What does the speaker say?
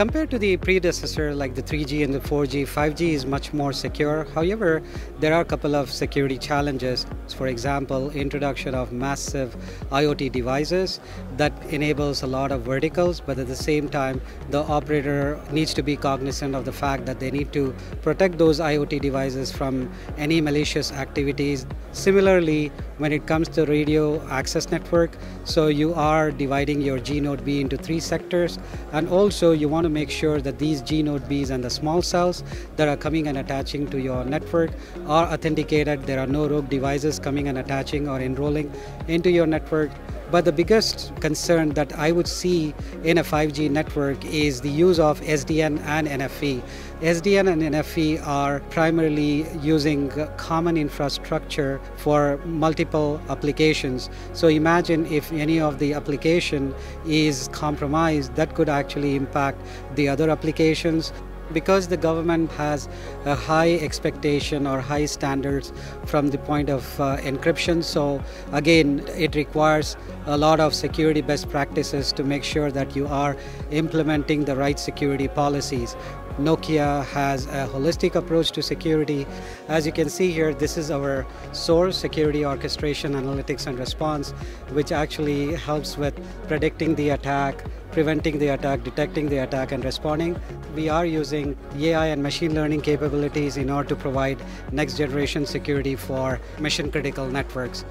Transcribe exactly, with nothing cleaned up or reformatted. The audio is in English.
Compared to the predecessor like the three G and the four G, five G is much more secure. However, there are a couple of security challenges. For example, introduction of massive IoT devices that enables a lot of verticals, but at the same time, the operator needs to be cognizant of the fact that they need to protect those IoT devices from any malicious activities. Similarly, when it comes to radio access network, so you are dividing your GnodeB into three sectors, and also you want to make sure that these GnodeBs and the small cells that are coming and attaching to your network are authenticated. There are no rogue devices coming and attaching or enrolling into your network. But the biggest concern that I would see in a five G network is the use of S D N and N F V. S D N and N F V are primarily using common infrastructure for multiple applications. So imagine if any of the application is compromised, that could actually impact the other applications. Because the government has a high expectation or high standards from the point of uh, encryption, so again, it requires a lot of security best practices to make sure that you are implementing the right security policies. Nokia has a holistic approach to security. As you can see here, this is our SOAR, Security Orchestration, Analytics and Response, which actually helps with predicting the attack, preventing the attack, detecting the attack, and responding. We are using A I and machine learning capabilities in order to provide next generation security for mission critical networks.